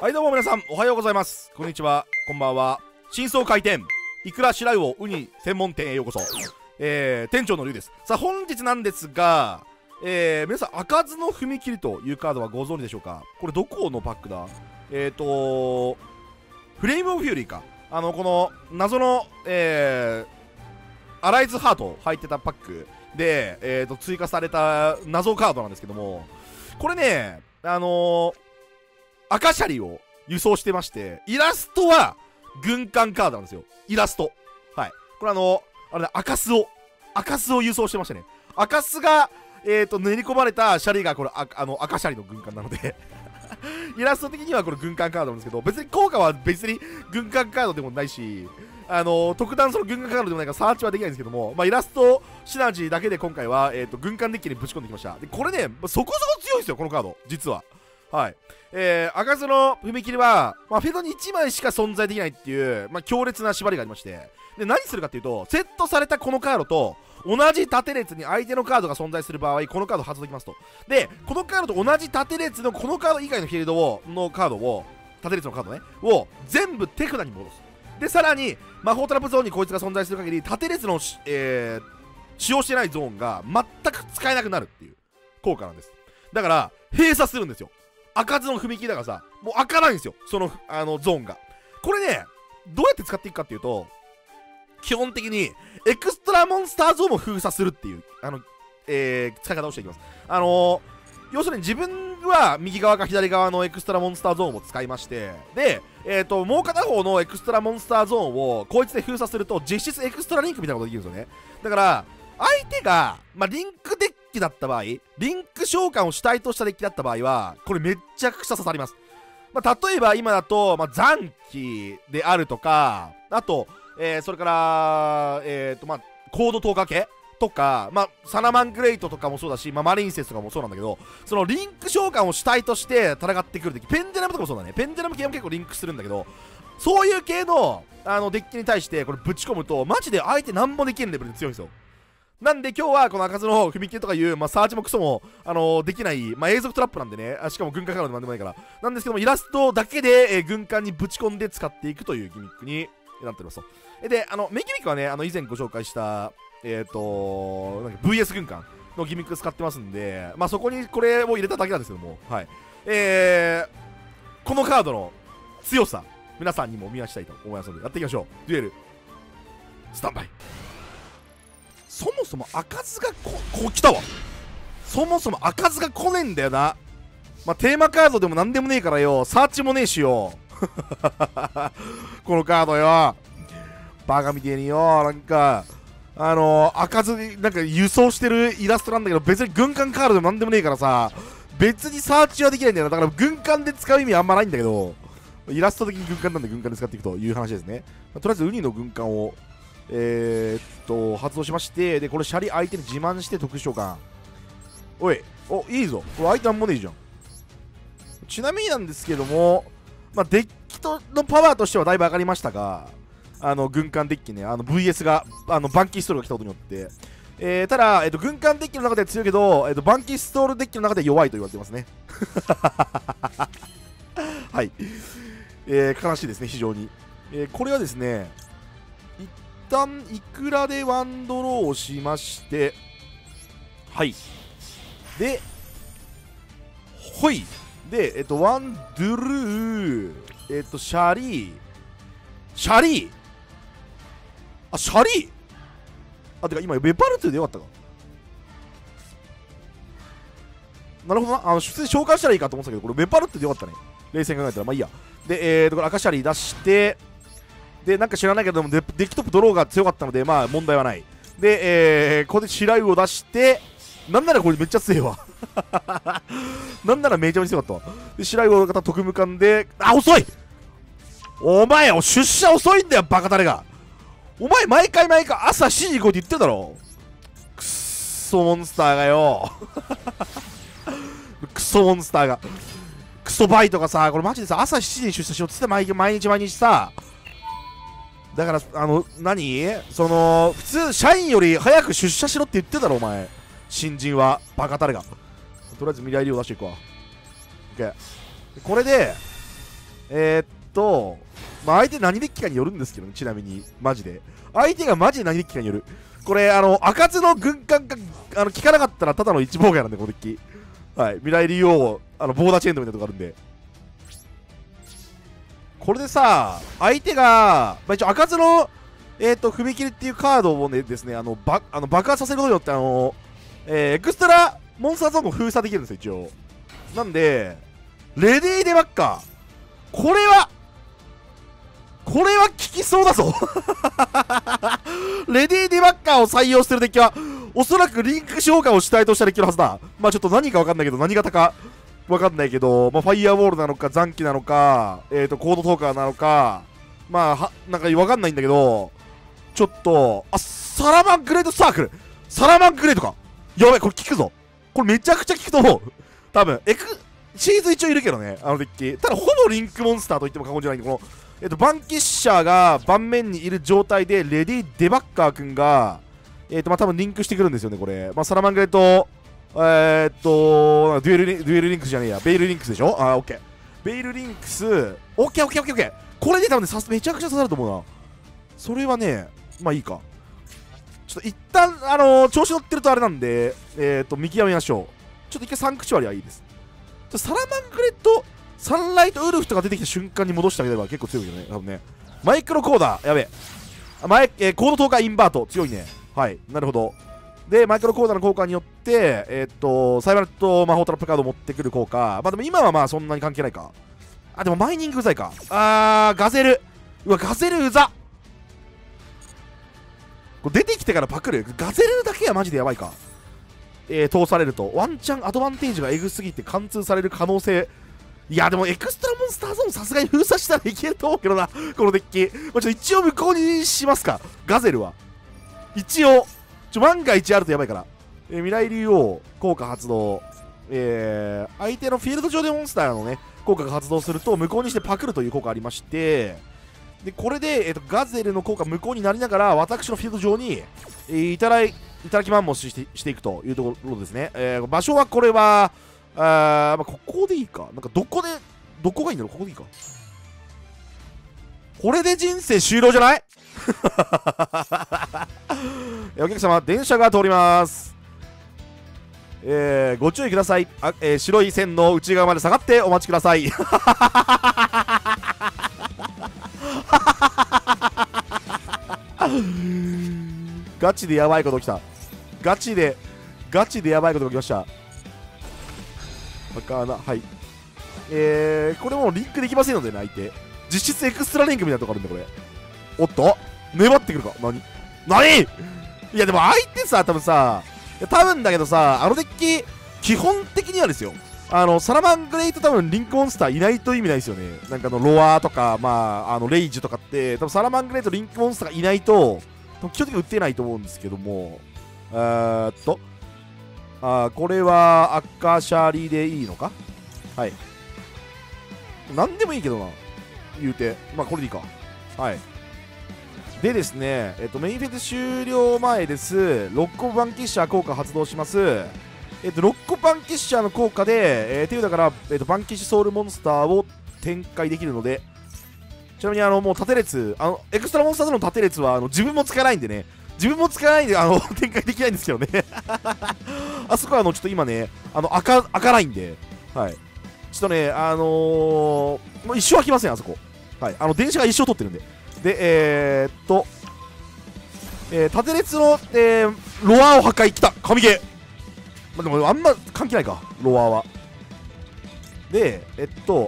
はいどうも皆さんおはようございます、こんにちは、こんばんは。真相回転いくら白魚ウニ専門店へようこそ。店長のりゅうです。さあ本日なんですが、皆さん開かずの踏切というカードはご存知でしょうか。これどこのパックだ。フレームオブフューリーか。この謎のアライズハート入ってたパックで、追加された謎カードなんですけども、これね、赤シャリを輸送してまして、イラストは軍艦カードなんですよ。イラスト。はい。これあれだ、赤須を輸送してましたね。赤須が、練り込まれたシャリが、これ、赤シャリの軍艦なので、イラスト的にはこれ軍艦カードなんですけど、別に効果は別に軍艦カードでもないし、特段その軍艦カードでもないからサーチはできないんですけども、まあ、イラストシナジーだけで今回は、軍艦デッキにぶち込んできました。で、これね、そこそこ強いですよ、このカード、実は。はい。開かずの踏切は、まあ、フェードに1枚しか存在できないっていう、まあ、強烈な縛りがありまして、で、何するかっていうと、セットされたこのカードと、同じ縦列に相手のカードが存在する場合、このカードを外できますと。で、このカードと同じ縦列のこのカード以外のフィールドのカードを、縦列のカードね、を全部手札に戻す。で、さらに、魔法トラップゾーンにこいつが存在する限り、縦列の、使用してないゾーンが全く使えなくなるっていう効果なんです。だから、閉鎖するんですよ。開かずの踏切だからさ、もう開かないんですよ、その、ゾーンが。これね、どうやって使っていくかっていうと、基本的に、エクストラモンスターゾーンを封鎖するっていう、使い方をしていきます。要するに自分は右側か左側のエクストラモンスターゾーンを使いまして、で、もう片方のエクストラモンスターゾーンを、こいつで封鎖すると、実質エクストラリンクみたいなことができるんですよね。だから、相手が、まあ、リンクデッキだった場合、リンク召喚を主体としたデッキだった場合は、これめちゃくちゃ刺さります。まあ、例えば今だと、まあ、残機であるとか、あと、それから、まあ、コード10日系とか、まあ、サラマングレイトとかもそうだし、まあ、マリンセスとかもそうなんだけど、そのリンク召喚を主体として戦ってくるデッキ、ペンデラムとかもそうだね。ペンデラム系も結構リンクするんだけど、そういう系の、デッキに対してこれぶち込むと、マジで相手なんもできんレベルで強いんですよ。なんで今日はこの開かずの踏切とかいう、まあ、サーチもクソも、できない、まあ、永続トラップなんでね、しかも軍艦からでもなんでもないから、なんですけども、イラストだけで、軍艦にぶち込んで使っていくというギミックになっておりますと。で、メインギミックはね、以前ご紹介した、なんか VS 軍艦のギミック使ってますんで、まあ、そこにこれを入れただけなんですけども、はい。このカードの強さ、皆さんにも見出したいと思いますので、やっていきましょう。デュエル、スタンバイ。そもそも開かずが来たわ。そもそも開かずが来ねえんだよな。まあ、テーマカードでもなんでもねえからよ。サーチもねえしよ。このカードよ。バカみてえによ。なんか、開かずになんか輸送してるイラストなんだけど、別に軍艦カードでもなんでもねえからさ、別にサーチはできないんだよな。だから軍艦で使う意味あんまないんだけど、イラスト的に軍艦なんで軍艦で使っていくという話ですね。まあ、とりあえずウニの軍艦を。発動しまして、で、これ、シャリ相手に自慢して特殊召喚。おい、お、いいぞ。これ、相手なんもねえじゃん。ちなみになんですけども、まあ、デッキのパワーとしてはだいぶ上がりましたが、軍艦デッキね、VS が、バンキーストールが来たことによって、ただ、軍艦デッキの中では強いけど、バンキーストールデッキの中では弱いと言われてますね。はい。悲しいですね、非常に。これはですね、一旦いくらでワンドローをしまして、はい、でほいでワンドゥルー、シャリーあ、てか今ベパルトゥでよかったかな、るほどな、普通に召喚したらいいかと思ってたけど、これベパルトゥでよかったね、冷静に考えたら。まあいいや。でこれ赤シャリー出して、で、なんか知らないけども、デッキトップドローが強かったので、まあ問題はない。で、ここで白魚を出して、なんならこれめっちゃ強いわ。なんならめちゃめちゃ強かったわ。で、白魚の方、特務艦で、あ、遅いお前、出社遅いんだよ、バカタレが。お前、毎回朝7時行こうって言ってるだろ。くっそモンスターがよ。くっそモンスターが。くそバイトがさ、これマジでさ、朝7時に出社しようって言ってた、毎日さ。だから、普通、社員より早く出社しろって言ってたろ、お前。新人は、バカタレが。とりあえず、未来量出していくわ。OK。これで、まあ、相手何デッキかによるんですけど、ね、ちなみに、マジで。相手がマジで何デッキかによる。これ、赤津の軍艦が、効かなかったらただの一妨害なんで、このデッキ。はい、未来竜王、ボーダーチェンドみたいなとこあるんで。これでさ、相手が、まあ、一応赤津の、踏切っていうカードをね、ですね、爆発させることによって、エクストラモンスターゾーンを封鎖できるんですよ、一応。なんで、レディーデバッカー。これは効きそうだぞレディーデバッカーを採用してるデッキは、おそらくリンク召喚を主体としたデッキのはずだ。まあちょっと何かわかんないけど、何型かわかんないけど、まあ、ファイアウォールなのか、残機なのか、コードトーカーなのか、まあは、なんかわかんないんだけど、ちょっと、あ、サラマングレードサークル、サラマングレードか。やべ、これ効くぞ。これめちゃくちゃ効くと思う。多分、シーズン一応いるけどね、デッキ。ただ、ほぼリンクモンスターと言っても過言じゃないんで、この、バンキッシャーが盤面にいる状態で、レディー・デバッカー君が、まあ、多分リンクしてくるんですよね、これ。まあ、サラマングレと、デュエルリンクスじゃねえや、ベイルリンクスでしょ。あ、オッケー。ベイルリンクス、オッケーオッケーオッケーオッケー。これで多分ね、めちゃくちゃ刺さると思うな。それはね、まあいいか。ちょっと一旦、調子乗ってるとあれなんで、見極めましょう。ちょっと一回サンクチュアリはいいです。サラマングレとサンライトウルフとか出てきた瞬間に戻してあげれば結構強いよね、多分ね。マイクロコーダー、やべえ。コード10日インバート、強いね。はい、なるほど。で、マイクロコーダーの効果によって、サイバネット魔法トラップカードを持ってくる効果。まあでも今はまあそんなに関係ないか。あ、でもマイニングうざいか。ガゼル。うわ、ガゼルうざ。これ出てきてからパクる。ガゼルだけはマジでやばいか。通されるとワンチャンアドバンテージがエグすぎて貫通される可能性。いやでもエクストラモンスターゾーンさすがに封鎖したらいけると思うけどなこのデッキ、まあ、ちょっと一応無効にしますか。ガゼルは一応万が一あるとやばいから、未来竜王効果発動、相手のフィールド上でモンスターのね効果が発動すると無効にしてパクるという効果ありまして、でこれで、ガゼルの効果無効になりながら私のフィールド上に、いただきマンモスしていくというところですね。場所はこれは、まあ、ここでいいか。なんかどこがいいんだろう。ここでいいか。これで人生終了じゃないお客様、電車が通ります。ご注意ください。白い線の内側まで下がってお待ちください。ガチでやばいこと起きた。ガチでやばいことが起きました。バカーな。はい。これもうリンクできませんのでね、相手。実質エクストラリンクみたいなとこあるんだ、これ。おっと粘ってくるか。何いや、でも相手さ、多分だけどさ、デッキ、基本的にはですよ。サラマングレイと多分リンクモンスターいないと意味ないですよね。なんかロアとか、まあ、レイジュとかって、多分サラマングレイとリンクモンスターがいないと、基本的に打てないと思うんですけども、これは赤シャリでいいのか。はい、なんでもいいけどな、言うて。まあこれでいいか。はい。でですね、メインフェス終了前です。6個バンキッシャー効果発動します。6個バンキッシャーの効果で、手札から、バンキッシュソウルモンスターを展開できるので、ちなみにもう縦列、エクストラモンスターズの縦列は自分も使えないんでね、展開できないんですけどねあそこはちょっと今ね、開かないんで、はい。ちょっとね、もう一生開きません、あそこ。はい。電車が一生取ってるんで。で、縦列の、ロアを破壊、きた、神ゲー。まあ、でもあんま関係ないか、ロアは。で、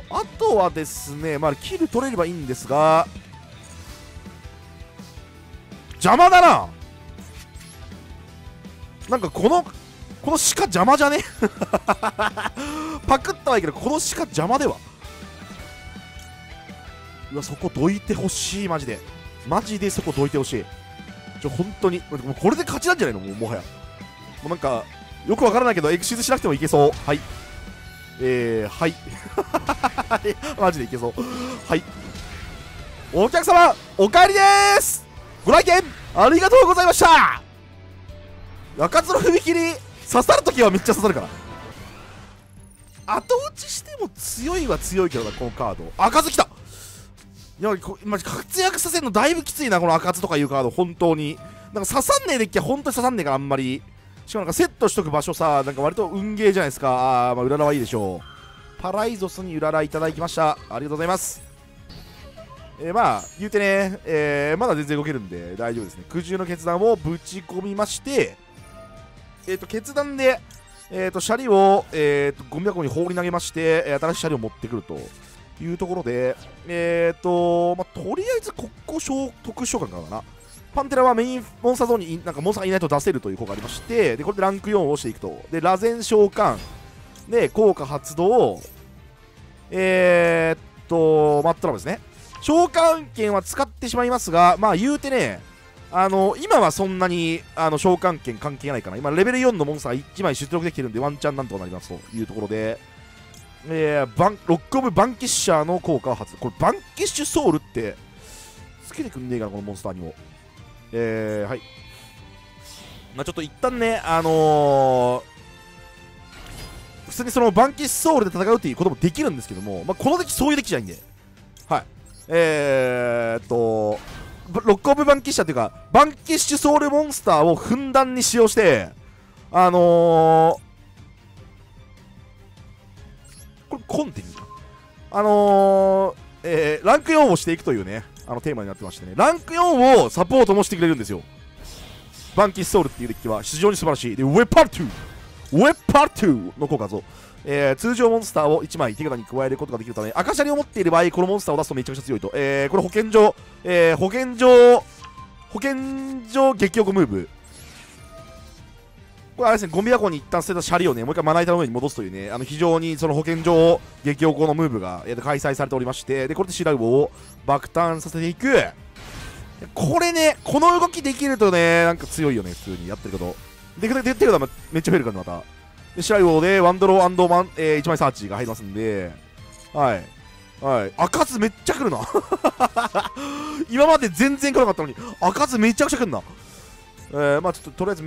あとはですね、まあ、キル取れればいいんですが、邪魔だな。なんかこの鹿邪魔じゃねパクったはいいけど、この鹿邪魔では。うわ、そこどいてほしい、マジで。マジでそこどいてほしい。本当に。もうこれで勝ちなんじゃないの、もはや。もうなんか、よくわからないけど、エクシーズしなくてもいけそう。はい。はいマジでいけそう。はい、お客様お帰りでーす。ご来店ありがとうございました。中津の踏切刺さるときはめっちゃ刺さるから、後打ちしても強いは強いけどな、このカード。赤津きた。いや今活躍させるのだいぶきついな、この赤津とかいうカード。本当になんか刺さんねえデッキは本当に刺さんねえから、あんまり。しかもなんかセットしとく場所さ、なんか割と運ゲーじゃないですか。あー、まあ、うららはいいでしょう。パライゾスにうららいただきました、ありがとうございます。まあ言うてね、まだ全然動けるんで大丈夫ですね。苦渋の決断をぶち込みまして、決断でシャリを、ゴミ箱に放り投げまして、新しいシャリを持ってくるというところで、とりあえず国庫召特召喚からかな。パンテラはメインモンスターゾーンになんかモンスターがいないと出せるという効果がありまして、でこれでランク4を押していくと。で螺旋召喚で効果発動、マットラムですね。召喚権は使ってしまいますが、まあ言うてね、今はそんなに召喚権関係ないかな。今レベル4のモンスター1枚出力できてるんで、ワンチャンなんとかなりますというところで、ロックオブバンキッシャーの効果を発動。これバンキッシュソウルってつけてくんねえかな、このモンスターにも。はい、まあ、ちょっと一旦ね、普通にそのバンキッシュソウルで戦うっていうこともできるんですけども、まあ、このデッキそういうデッキじゃないんで、はい、ロックオブバンキッシャーというか、バンキッシュソウルモンスターをふんだんに使用して、これコンティニュー、ランク4をしていくというね、テーマになってましてね、ランク4をサポートもしてくれるんですよ。バンキッシュソウルっていうデッキは非常に素晴らしい。で、ウェパー2、ウェパー2の効果ぞ。通常モンスターを1枚手札に加えることができるため、赤シャリを持っている場合、このモンスターを出すとめちゃくちゃ強いと。これ保健所激おこムーブ。これあれですね、ゴミ箱に一旦捨てたシャリをね、もう一回まな板の上に戻すというね、非常にその保健所激おこのムーブが開催されておりまして、で、これでシラウオを爆誕させていく。これね、この動きできるとね、なんか強いよね、普通にやってること。で、手札めっちゃ増えるからね、また。シライオでワンドロー1枚サーチが入りますんで、はいはい、赤津めっちゃ来るな今まで全然来なかったのに赤津めちゃくちゃ来るな。まあちょっととりあえず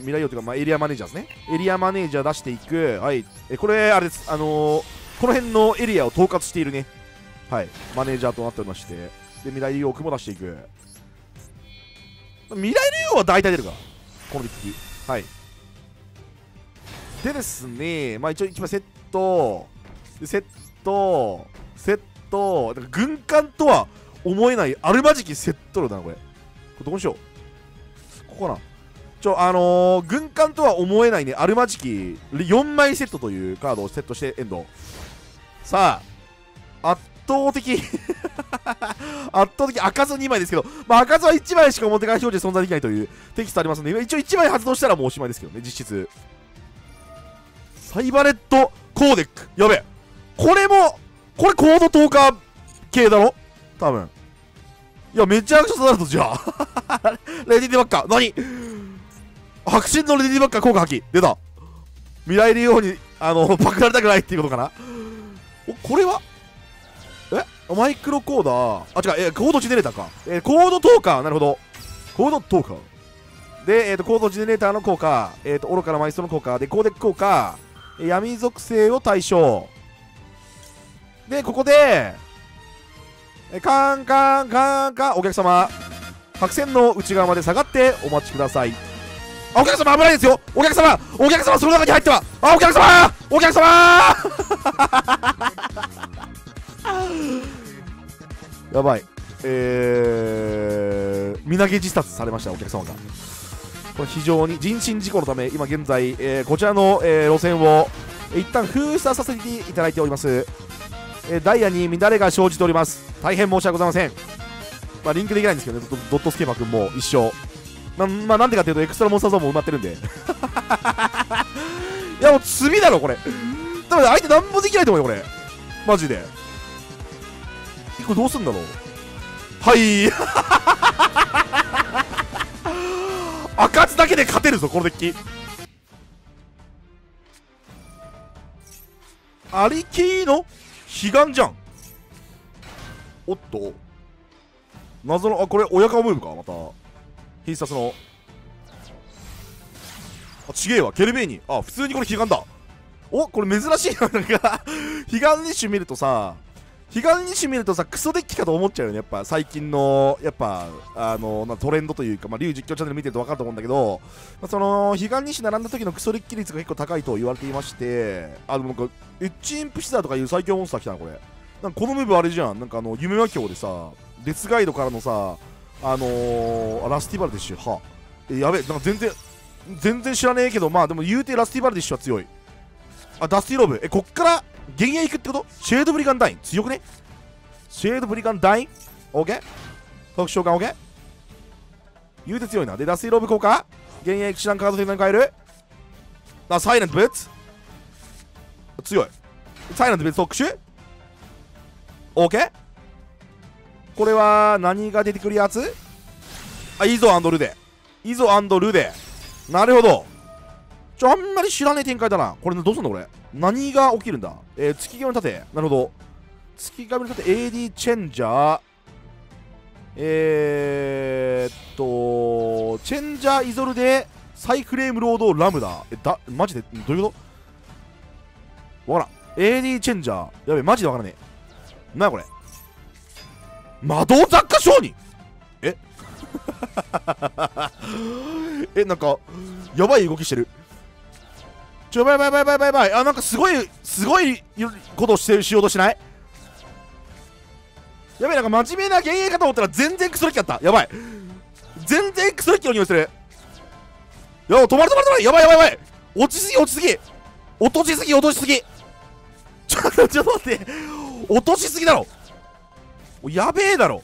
未来用というか、まあ、エリアマネージャーですね。エリアマネージャー出していく。はい、これあれです、この辺のエリアを統括しているね、はい、マネージャーとなっておりまして、で未来用も出していく。未来用は大体出るか、このデッキ。はいでですね、まあ一応一番セット、なんか軍艦とは思えないあるまじきセットだな、これどうしよう。ここかな、軍艦とは思えないね、あるまじき4枚セットというカードをセットしてエンド。さあ圧倒的圧倒的赤津2枚ですけど、まあ赤津は1枚しか表側表示で存在できないというテキストありますので、一応1枚発動したらもうおしまいですけどね、実質。サイバレットコーデック、やべえ、これコード10日系だろ多分。いやめちゃくちゃ刺さると、じゃあレディディバッカー、何白真のレディディバッカー効果発揮出た。未来竜王にパクられたくないっていうことかな。これはマイクロコーダー、あ違う、コードジェネレーターか、コード10日、なるほど、コード10日で、コードジェネレーターの効果、愚かなマイストの効果でコーデック効果、闇属性を対象で、ここでカンカンカンカン、お客様白線の内側まで下がってお待ちください。あ、お客様危ないですよ、お客様お客様その中に入っては、あ、お客様お客様やばい、身投げ自殺されました、お客様が。これ非常に人身事故のため、今現在、こちらの、路線を一旦封鎖させていただいております。ダイヤに乱れが生じております。大変申し訳ございません。まあ、リンクできないんですけどね、ドットスケーマ君も一緒。まあ、なんでかというと、エクストラモンスターゾーンも埋まってるんで。いや、もう罪だろ、これ。だから相手なんもできないと思うよ、これ。マジで。これどうすんだろう。はい。赤津だけで勝てるぞ、このデッキ。ありきの悲願じゃん。おっと謎の、あ、これ親顔ムーブか、また必殺の、あ、ちげえわ、ケルベーニ、あ、普通にこれ悲願だ。お、これ珍しいな、なんか悲願日誌見るとさ、彼岸日誌見るとさ、クソデッキかと思っちゃうよね。やっぱ最近のやっぱトレンドというか、まあ、龍実況チャンネル見てると分かると思うんだけど、まあ、その彼岸日誌並んだ時のクソデッキ率が結構高いと言われていまして、あのなんかエッジインプシザーとかいう最強モンスター来たなこれ。なんかこのムーブあれじゃん、なんか夢魔境でさ、デスガイドからのさ、ラスティバルディッシュ、はやべえ、なんか全然知らねえけど、まあでも言うてラスティバルディッシュは強い。あ、ダスティローブ、こっから幻影いくってこと？シェードブリガンダイン強くね？シェードブリガンダイン OK？ 特殊召喚 OK？ 言うて強いな。で、ダスティローブ効果幻影騎士団カード手段変える。あ、サイレントブーツ強い。サイレントブーツ特殊 OK？ これは何が出てくるやつ？あ、イゾ&ルデ。イゾ&ルデ。なるほど。あんまり知らねえ展開だな。これどうすんのこれ。何が起きるんだ？月神の盾。なるほど。月神の盾 AD チェンジャー。チェンジャーイゾルでサイフレームロードラムダ。マジでどういうことわからん。AD チェンジャー。やべえ、マジでわからねえ。なにこれ。魔導雑貨商人なんか、やばい動きしてる。やばい。あ、なんかすごいことをしようとしない？やばい、なんか真面目な幻影かと思ったら全然クソリキだった。やばい。全然クソリキの匂いする。やばい、止まる。やばい。落ちすぎ。落としすぎ。ちょっと待って。落としすぎだろ。やべえだろ。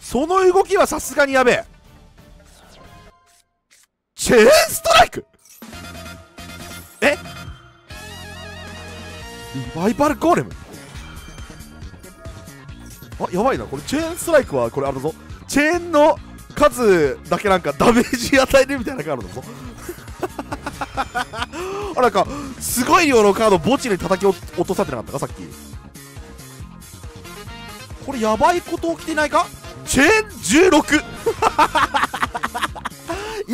その動きはさすがにやべえ。チェーンストライクリバイバルゴーレム、あ、やばいなこれ。チェーンストライクはこれあるぞ、チェーンの数だけなんかダメージ与えるみたいなカードだぞあ、なんかすごい量のカード墓地に叩き落とされてなかったかさっき。これやばいこと起きてないか。チェーン16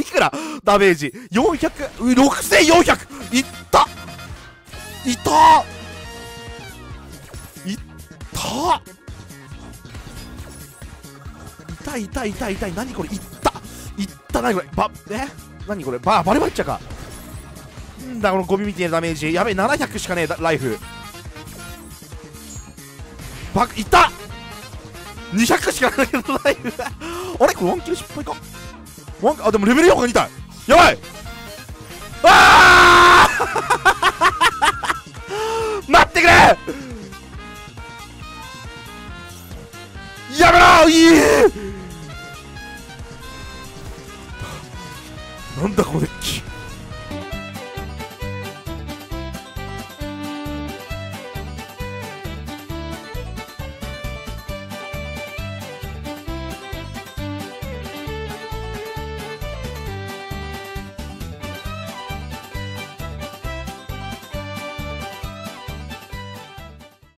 いくらダメージ400 6400いったいたー痛い。何これ、いった何これ、何これ、バレバレっちゃうかんだこのゴミみたいなダメージ。やべえ、700しかねえライフいった、200しかないけどライフあれこれワンキル失敗か。あ、でもレベル4が2体やばい。あ待ってくれ、やめろ、いい